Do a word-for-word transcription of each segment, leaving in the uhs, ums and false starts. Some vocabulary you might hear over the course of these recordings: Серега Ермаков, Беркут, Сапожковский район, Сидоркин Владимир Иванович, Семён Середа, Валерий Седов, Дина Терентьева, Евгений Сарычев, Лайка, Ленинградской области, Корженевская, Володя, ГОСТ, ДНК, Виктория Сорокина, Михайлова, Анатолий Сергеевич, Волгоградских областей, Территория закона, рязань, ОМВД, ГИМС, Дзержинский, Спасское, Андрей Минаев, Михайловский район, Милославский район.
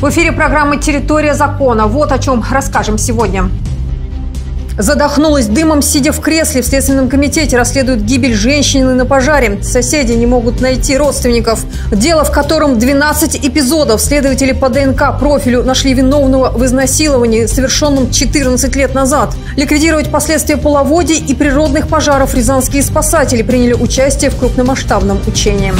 В эфире программы «Территория закона». Вот о чем расскажем сегодня. Задохнулась дымом, сидя в кресле. В Следственном комитете расследуют гибель женщины на пожаре. Соседи не могут найти родственников. Дело, в котором двенадцать эпизодов. Следователи по ДНК-профилю нашли виновного в изнасиловании, совершенном четырнадцать лет назад. Ликвидировать последствия половодий и природных пожаров рязанские спасатели приняли участие в крупномасштабном учении.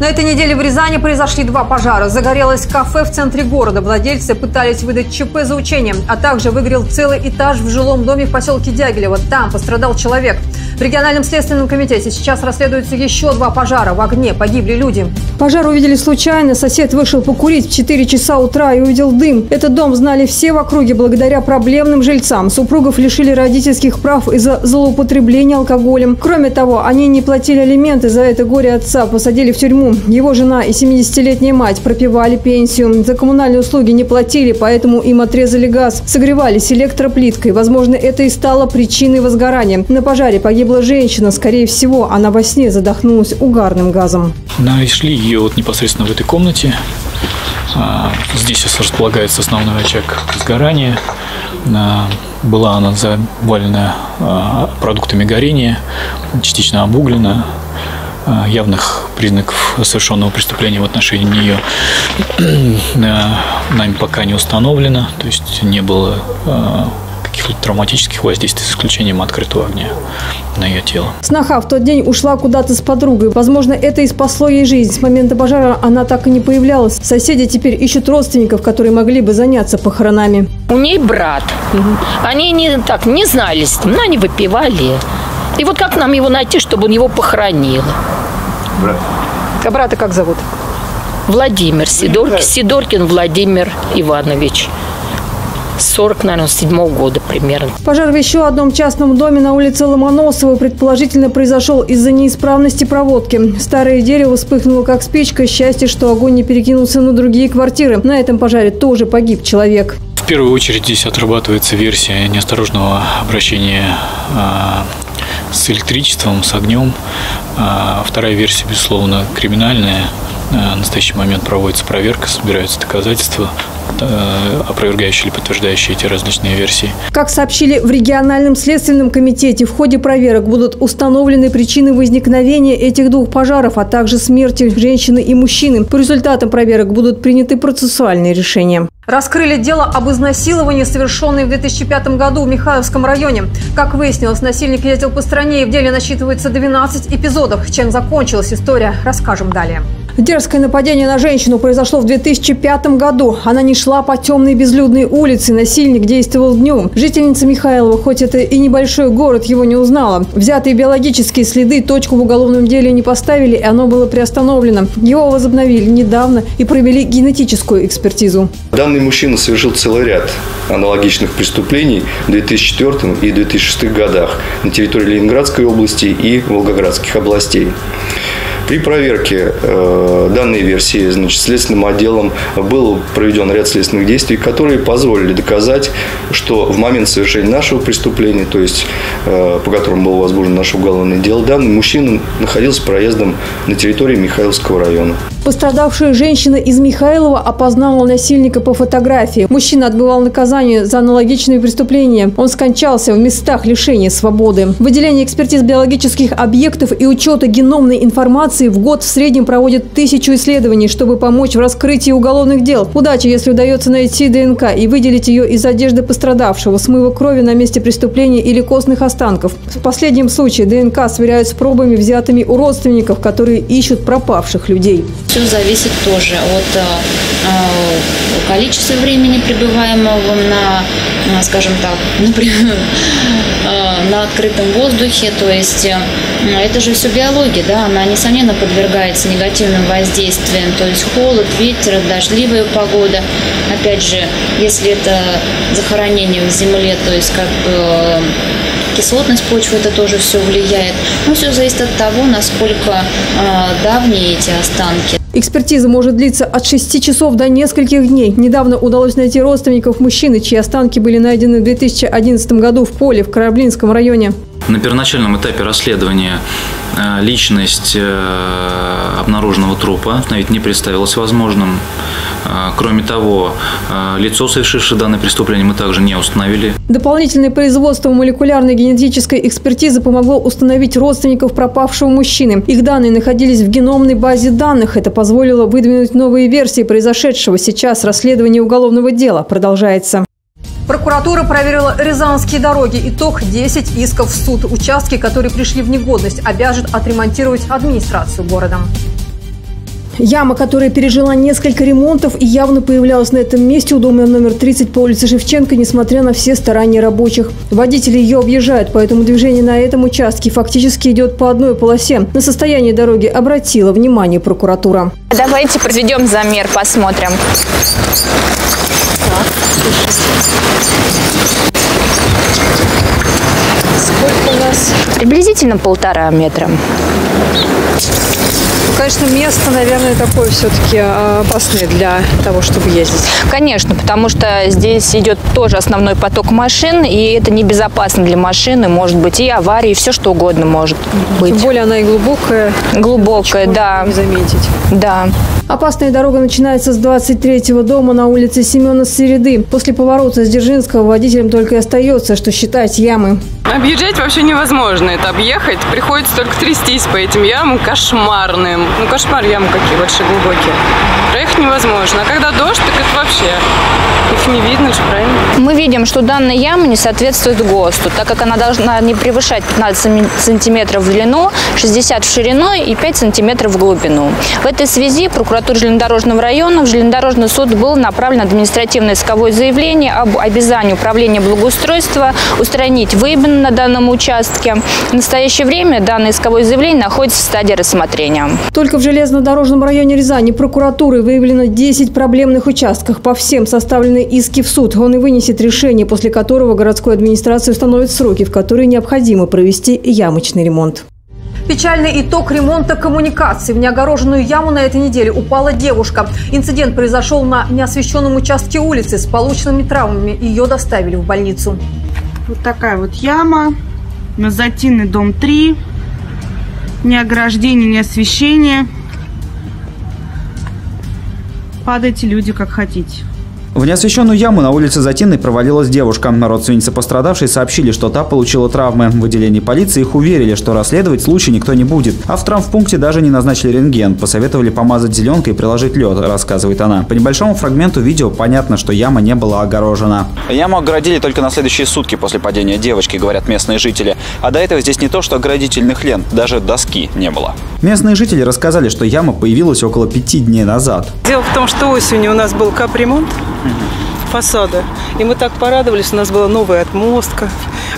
На этой неделе в Рязани произошли два пожара. Загорелось кафе в центре города. Владельцы пытались выдать ЧП за учением, а также выгорел целый этаж в жилом доме в поселке Дягилево. Там пострадал человек. В региональном следственном комитете сейчас расследуются еще два пожара. В огне погибли люди. Пожар увидели случайно. Сосед вышел покурить в четыре часа утра и увидел дым. Этот дом знали все в округе благодаря проблемным жильцам. Супругов лишили родительских прав из-за злоупотребления алкоголем. Кроме того, они не платили алименты. За это горе отца посадили в тюрьму. Его жена и семидесятилетняя мать пропивали пенсию. За коммунальные услуги не платили, поэтому им отрезали газ. Согревались электроплиткой. Возможно, это и стало причиной возгорания. На пожаре погибла женщина. Скорее всего, она во сне задохнулась угарным газом. Нашли ее вот непосредственно в этой комнате. Здесь располагается основной очаг возгорания. Была она завалена продуктами горения, частично обуглена. Явных признаков совершенного преступления в отношении нее нами пока не установлено, то есть не было каких-либо травматических воздействий с исключением открытого огня на ее тело. Сноха в тот день ушла куда-то с подругой. Возможно, это и спасло ей жизнь. С момента пожара она так и не появлялась. Соседи теперь ищут родственников, которые могли бы заняться похоронами. У ней брат. Они не, так, не знались, но они выпивали. И вот как нам его найти, чтобы он его похоронил? Брат. А брата как зовут? Владимир Сидоркин, Сидоркин Владимир Иванович. сорок, наверное, седьмого года примерно. Пожар в еще одном частном доме на улице Ломоносова предположительно произошел из-за неисправности проводки. Старое дерево вспыхнуло как спичка. Счастье, что огонь не перекинулся на другие квартиры. На этом пожаре тоже погиб человек. В первую очередь здесь отрабатывается версия неосторожного обращения с электричеством, с огнем. Вторая версия, безусловно, криминальная. В настоящий момент проводится проверка, собираются доказательства, опровергающие или подтверждающие эти различные версии. Как сообщили в региональном следственном комитете, в ходе проверок будут установлены причины возникновения этих двух пожаров, а также смерти женщины и мужчины. По результатам проверок будут приняты процессуальные решения. Раскрыли дело об изнасиловании, совершенном в две тысячи пятом году в Михайловском районе. Как выяснилось, насильник ездил по стране, и в деле насчитывается двенадцать эпизодов. Чем закончилась история, расскажем далее. Дерзкое нападение на женщину произошло в две тысячи пятом году. Она не шла по темной безлюдной улице. Насильник действовал днем. Жительница Михайлова, хоть это и небольшой город, его не узнала. Взятые биологические следы точку в уголовном деле не поставили, и оно было приостановлено. Его возобновили недавно и провели генетическую экспертизу. Данный мужчина совершил целый ряд аналогичных преступлений в две тысячи четвёртом и две тысячи шестом годах на территории Ленинградской области и Волгоградских областей. При проверке э, данной версии, значит, следственным отделом был проведен ряд следственных действий, которые позволили доказать, что в момент совершения нашего преступления, то есть э, по которому было возбуждено наше уголовное дело, данный мужчина находился проездом на территории Михайловского района. Пострадавшая женщина из Михайлова опознала насильника по фотографии. Мужчина отбывал наказание за аналогичные преступления. Он скончался в местах лишения свободы. Выделение экспертиз биологических объектов и учета геномной информации в год в среднем проводят тысячу исследований, чтобы помочь в раскрытии уголовных дел. Удача, если удается найти ДНК и выделить ее из одежды пострадавшего, смыва крови на месте преступления или костных останков. В последнем случае ДНК сверяют с пробами, взятыми у родственников, которые ищут пропавших людей. Все зависит тоже от э, количества времени, пребываемого на, скажем так, например, э, на открытом воздухе. То есть э, это же все биология, да, она несомненно подвергается негативным воздействиям. То есть холод, ветер, дождливая погода. Опять же, если это захоронение в земле, то есть как бы... кислотность почвы, это тоже все влияет. Но все зависит от того, насколько э, давние эти останки. Экспертиза может длиться от шести часов до нескольких дней. Недавно удалось найти родственников мужчины, чьи останки были найдены в две тысячи одиннадцатом году в поле в Караблинском районе. На первоначальном этапе расследования личность обнаруженного трупа ведь не представилась возможным. Кроме того, лицо, совершившее данное преступление, мы также не установили. Дополнительное производство молекулярной генетической экспертизы помогло установить родственников пропавшего мужчины. Их данные находились в геномной базе данных. Это позволило выдвинуть новые версии произошедшего. Сейчас расследование уголовного дела продолжается. Прокуратура проверила рязанские дороги. Итог – десять исков в суд. Участки, которые пришли в негодность, обяжет отремонтировать администрацию города. Яма, которая пережила несколько ремонтов и явно появлялась на этом месте у дома номер тридцать по улице Шевченко, несмотря на все старания рабочих. Водители ее объезжают, поэтому движение на этом участке фактически идет по одной полосе. На состояние дороги обратила внимание прокуратура. Давайте проведем замер, посмотрим. Сколько у нас? Приблизительно полтора метра. Конечно, место, наверное, такое все-таки опасное для того, чтобы ездить. Конечно, потому что здесь идет тоже основной поток машин, и это небезопасно для машины, может быть, и аварии, и все что угодно может быть. Тем более она и глубокая. Глубокая, да. Не заметить. Да. Опасная дорога начинается с двадцать третьего дома на улице Семёна Середы. После поворота с Дзержинского водителям только и остается, что считать ямы. Объезжать вообще невозможно, это объехать. Приходится только трястись по этим ямам кошмарным. Ну, кошмар ямы какие большие, глубокие. Проехать невозможно. А когда дождь, так это вообще их не видно же, правильно? Мы видим, что данная яма не соответствует ГОСТу, так как она должна не превышать пятнадцать сантиметров в длину, шестьдесят в ширину и пять сантиметров в глубину. В этой связи прокуратура Железнодорожного района в Железнодорожный суд было направлено административное исковое заявление об обязании управления благоустройства устранить выемы на данном участке. В настоящее время данное исковое заявление находится в стадии рассмотрения. Только в Железнодорожном районе Рязани прокуратурой выявлено десять проблемных участков. По всем составлены иски в суд. Он и вынесет решение, после которого городской администрации установят сроки, в которые необходимо провести ямочный ремонт. Печальный итог ремонта коммуникаций. В неогороженную яму на этой неделе упала девушка. Инцидент произошел на неосвещенном участке улицы с полученными травмами. Ее доставили в больницу. Вот такая вот яма на Затинной, дом три. Ни ограждения, ни освещения. Падайте, люди, как хотите. В неосвещенную яму на улице Затинной провалилась девушка. Родственницы пострадавшей сообщили, что та получила травмы. В отделении полиции их уверили, что расследовать случай никто не будет. А в травмпункте даже не назначили рентген. Посоветовали помазать зеленкой и приложить лед, рассказывает она. По небольшому фрагменту видео понятно, что яма не была огорожена. Яму оградили только на следующие сутки после падения девочки, говорят местные жители. А до этого здесь не то, что оградительных лент, даже доски не было. Местные жители рассказали, что яма появилась около пяти дней назад. Дело в том, что осенью у нас был капремонт фасада. И мы так порадовались, у нас была новая отмостка.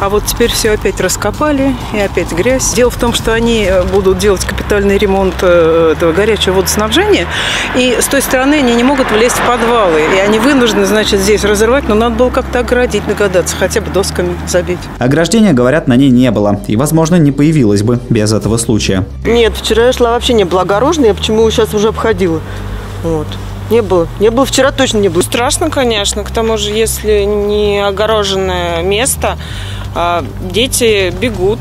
А вот теперь все опять раскопали и опять грязь. Дело в том, что они будут делать капитальный ремонт этого горячего водоснабжения. И с той стороны они не могут влезть в подвалы. И они вынуждены, значит, здесь разорвать. Но надо было как-то оградить, догадаться, хотя бы досками забить. Ограждения, говорят, на ней не было. И, возможно, не появилось бы без этого случая. Нет, вчера я шла, вообще не была огороженная. Я почему сейчас уже обходила. Вот. Не было. Не было. Вчера точно не было. Страшно, конечно. К тому же, если не огороженное место, дети бегут.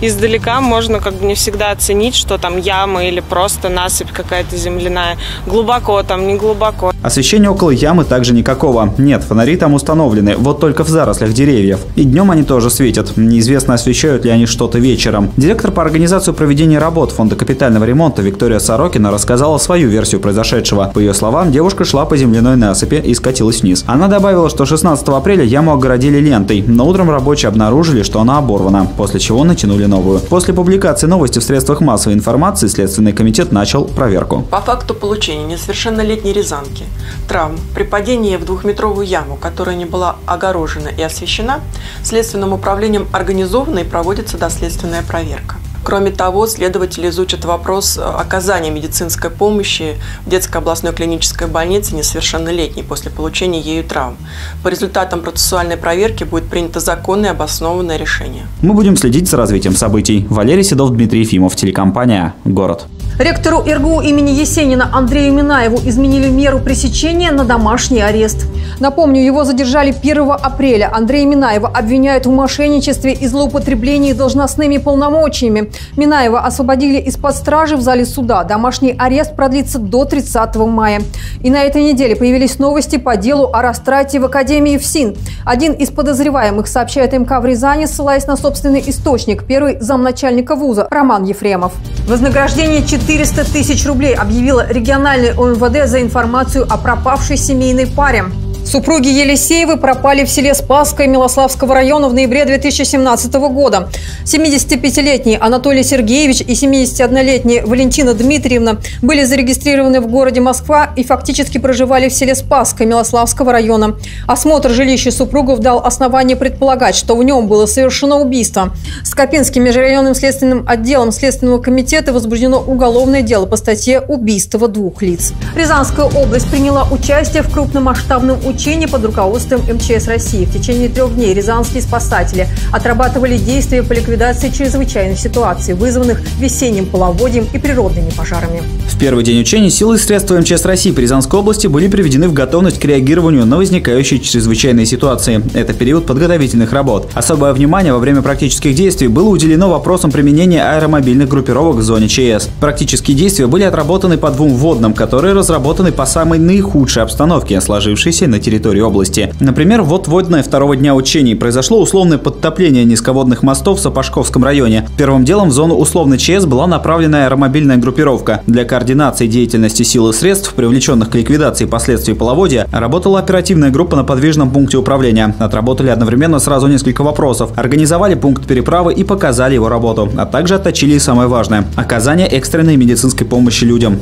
Издалека можно как бы не всегда оценить, что там яма или просто насыпь какая-то земляная. Глубоко там, не глубоко. Освещения около ямы также никакого. Нет, фонари там установлены, вот только в зарослях деревьев. И днем они тоже светят. Неизвестно, освещают ли они что-то вечером. Директор по организации проведения работ Фонда капитального ремонта Виктория Сорокина рассказала свою версию произошедшего. По ее словам, девушка шла по земляной насыпи и скатилась вниз. Она добавила, что шестнадцатого апреля яму огородили лентой, но утром рабочие обнаружили, что она оборвана, после чего натянули новую. После публикации новости в средствах массовой информации Следственный комитет начал проверку. По факту получения несовершеннолетней рязанки травм при падении в двухметровую яму, которая не была огорожена и освещена, Следственным управлением организована и проводится доследственная проверка. Кроме того, следователи изучат вопрос оказания медицинской помощи в детской областной клинической больнице несовершеннолетней после получения ею травм. По результатам процессуальной проверки будет принято законное и обоснованное решение. Мы будем следить за развитием событий. Валерий Седов, Дмитрий Фимов, телекомпания «Город». Ректору ИРГУ имени Есенина Андрею Минаеву изменили меру пресечения на домашний арест. Напомню, его задержали первого апреля. Андрея Минаева обвиняют в мошенничестве и злоупотреблении должностными полномочиями. Минаева освободили из-под стражи в зале суда. Домашний арест продлится до тридцатого мая. И на этой неделе появились новости по делу о растрате в Академии ФСИН. Один из подозреваемых, сообщает МК в Рязани, ссылаясь на собственный источник, первый замначальника вуза Роман Ефремов. Вознаграждение четыреста тысяч рублей объявила региональная ОМВД за информацию о пропавшей семейной паре. Супруги Елисеевы пропали в селе Спасское Милославского района в ноябре две тысячи семнадцатого года. семидесятипятилетний Анатолий Сергеевич и семидесятиоднолетняя Валентина Дмитриевна были зарегистрированы в городе Москва и фактически проживали в селе Спасское Милославского района. Осмотр жилища супругов дал основание предполагать, что в нем было совершено убийство. Скопинским межрайонным следственным отделом Следственного комитета возбуждено уголовное дело по статье «Убийство двух лиц». Рязанская область приняла участие в крупномасштабном участии учения под руководством МЧС России. В течение трех дней рязанские спасатели отрабатывали действия по ликвидации чрезвычайных ситуаций, вызванных весенним половодьем и природными пожарами. В первый день учений силы и средства МЧС России по Рязанской области были приведены в готовность к реагированию на возникающие чрезвычайные ситуации. Это период подготовительных работ. Особое внимание во время практических действий было уделено вопросам применения аэромобильных группировок в зоне ЧС. Практические действия были отработаны по двум вводным, которые разработаны по самой наихудшей обстановке, сложившейся на территории области. Например, вот вводное второго дня учений. Произошло условное подтопление низководных мостов в Сапожковском районе. Первым делом в зону условной ЧС была направлена аэромобильная группировка. Для координации деятельности сил и средств, привлеченных к ликвидации последствий половодья, работала оперативная группа на подвижном пункте управления. Отработали одновременно сразу несколько вопросов, организовали пункт переправы и показали его работу, а также отточили самое важное – оказание экстренной медицинской помощи людям.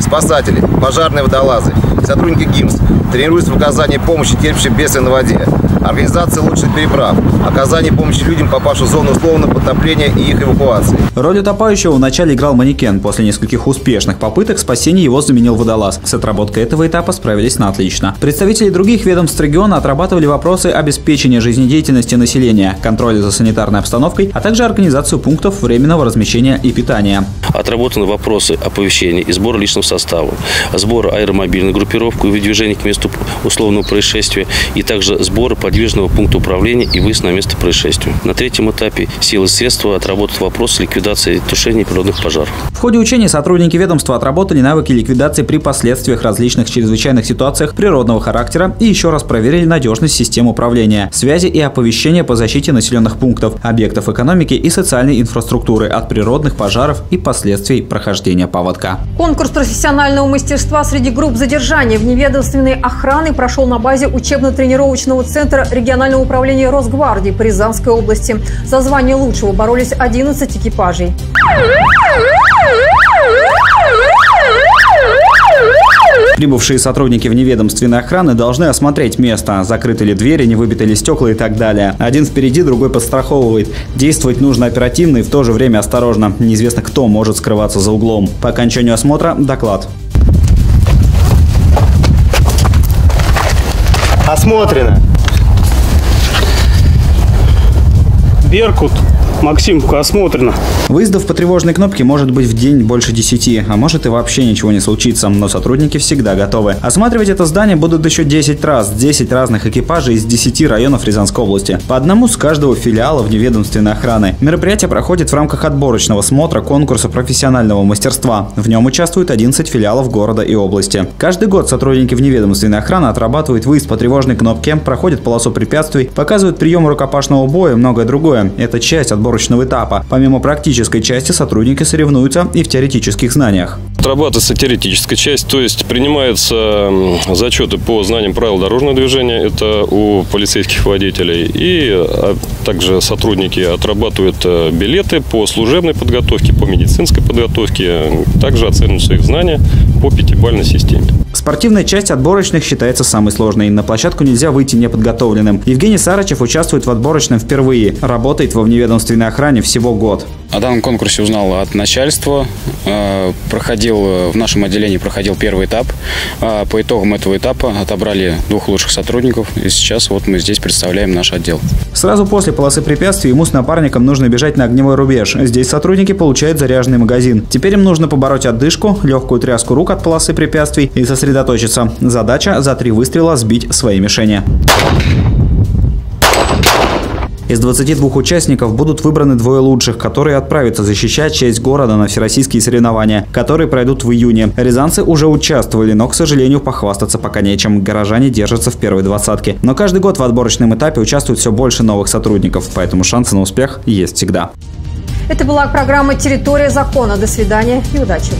Спасатели, пожарные водолазы, сотрудники ГИМС тренируются в оказании помощи терпящим бедствия на воде, организации лучших переправ, оказание помощи людям, попавшим в зону условного потопления и их эвакуации. Роль утопающего вначале играл манекен. После нескольких успешных попыток спасения его заменил водолаз. С отработкой этого этапа справились на отлично. Представители других ведомств региона отрабатывали вопросы обеспечения жизнедеятельности населения, контроля за санитарной обстановкой, а также организацию пунктов временного размещения и питания. Отработаны вопросы оповещения и сбора личного состава, сбора аэромобильной группировки и выдвижения к месту условного происшествия, и также сбора подвижного пункта управления и выезд на место происшествия. На третьем этапе силы и средства отработают вопрос ликвидации и тушения природных пожаров. В ходе учений сотрудники ведомства отработали навыки ликвидации при последствиях различных чрезвычайных ситуациях природного характера и еще раз проверили надежность систем управления, связи и оповещения по защите населенных пунктов, объектов экономики и социальной инфраструктуры от природных пожаров и последствий прохождения поводка. Конкурс профессионального мастерства среди групп задержания вневедомственной охраны прошел на базе учебно-тренировочного центра регионального управления Росгвардии по Рязанской области. За звание лучшего боролись одиннадцать экипажей. Прибывшие сотрудники вневедомственной охраны должны осмотреть место, закрыты ли двери, не выбиты ли стекла и так далее. Один впереди, другой подстраховывает. Действовать нужно оперативно и в то же время осторожно. Неизвестно, кто может скрываться за углом. По окончанию осмотра доклад. Осмотрено. Беркут. Максимка, осмотрено. Выездов по тревожной кнопке может быть в день больше десяти, а может и вообще ничего не случится, но сотрудники всегда готовы. Осматривать это здание будут еще десять раз. десять разных экипажей из десяти районов Рязанской области. По одному с каждого филиала вневедомственной охраны. Мероприятие проходит в рамках отборочного смотра конкурса профессионального мастерства. В нем участвуют одиннадцать филиалов города и области. Каждый год сотрудники вневедомственной охраны отрабатывают выезд по тревожной кнопке, проходят полосу препятствий, показывают прием рукопашного боя и многое другое. Это часть отбора этапа. Помимо практической части сотрудники соревнуются и в теоретических знаниях. Отрабатывается теоретическая часть, то есть принимаются зачеты по знаниям правил дорожного движения, это у полицейских водителей, и также сотрудники отрабатывают билеты по служебной подготовке, по медицинской подготовке, также оцениваются их знания по пятибалльной системе. Спортивная часть отборочных считается самой сложной. На площадку нельзя выйти неподготовленным. Евгений Сарычев участвует в отборочном впервые, работает во вневедомственной охране всего год. О данном конкурсе узнал от начальства, проходил проходил, в нашем отделении проходил первый этап. По итогам этого этапа отобрали двух лучших сотрудников, и сейчас вот мы здесь представляем наш отдел. Сразу после полосы препятствий ему с напарником нужно бежать на огневой рубеж. Здесь сотрудники получают заряженный магазин. Теперь им нужно побороть отдышку, легкую тряску рук от полосы препятствий и сосредоточиться. Задача – за три выстрела сбить свои мишени. Из двадцати двух участников будут выбраны двое лучших, которые отправятся защищать честь города на всероссийские соревнования, которые пройдут в июне. Рязанцы уже участвовали, но, к сожалению, похвастаться пока нечем. Горожане держатся в первой двадцатке. Но каждый год в отборочном этапе участвует все больше новых сотрудников, поэтому шансы на успех есть всегда. Это была программа «Территория закона». До свидания и удачи!